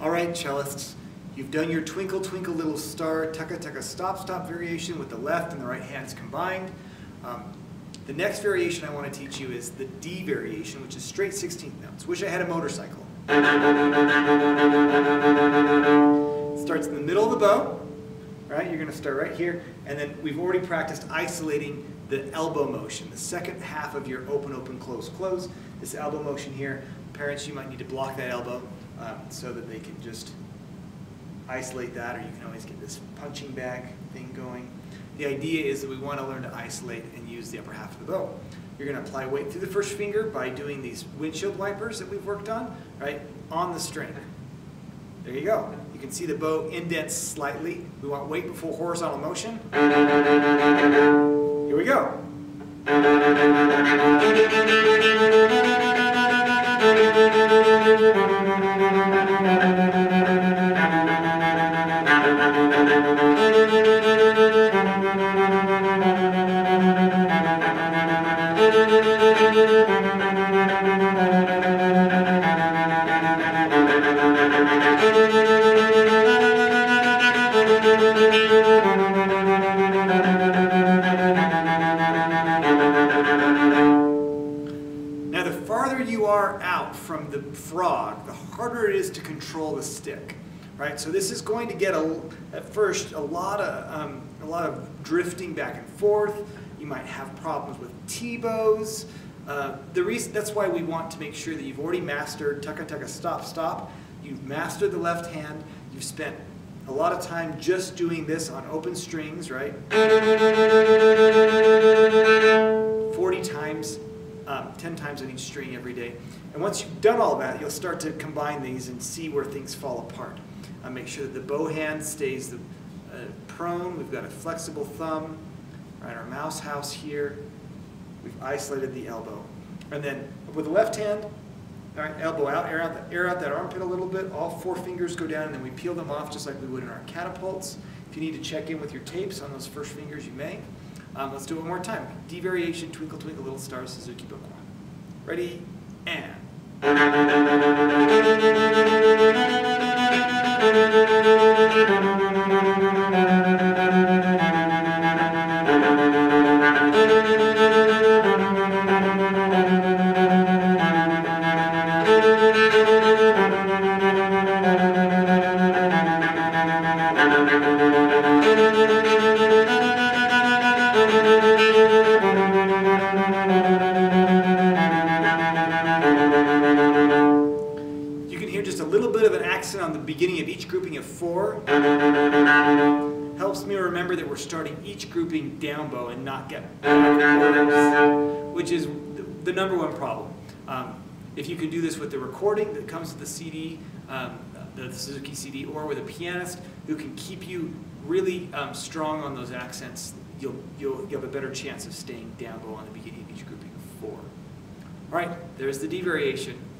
All right, cellists, you've done your Twinkle Twinkle Little Star tucka tucka stop stop variation with the left and the right hands combined. The next variation I want to teach you is the D variation, which is straight 16th notes. Wish I had a motorcycle. It starts in the middle of the bow. All right, you're going to start right here, and then we've already practiced isolating the elbow motion, the second half of your open, open, close, close. This elbow motion here, parents, you might need to block that elbow so that they can just isolate that, or you can always get this punching bag thing going. The idea is that we want to learn to isolate and use the upper half of the bow. You're going to apply weight through the first finger by doing these windshield wipers that we've worked on, right, on the string. There you go. You can see the bow indents slightly. We want weight before horizontal motion. Here we go. Now, the farther you are out from the frog, the harder it is to control the stick, right? So this is going to get, at first, a lot of drifting back and forth. You might have problems with T-bows. That's why we want to make sure that you've already mastered tucka tucka stop stop. You've mastered the left hand. You've spent a lot of time just doing this on open strings, right? 40 times, 10 times on each string every day. And once you've done all that, you'll start to combine these and see where things fall apart. Make sure that the bow hand stays prone. We've got a flexible thumb, right? Our mouse house here. We've isolated the elbow. And then with the left hand, all right, elbow out, air out that armpit a little bit. All four fingers go down, and then we peel them off just like we would in our catapults. If you need to check in with your tapes on those first fingers, you may. Let's do it one more time. D variation, Twinkle Twinkle Little Star, Suzuki Book 1. Ready, and... on the beginning of each grouping of four helps me remember that we're starting each grouping down bow and not get backwards, which is the number one problem. If you can do this with the recording that comes with the CD, the Suzuki CD, or with a pianist who can keep you really strong on those accents, you'll have a better chance of staying down bow on the beginning of each grouping of four. All right, there's the D variation.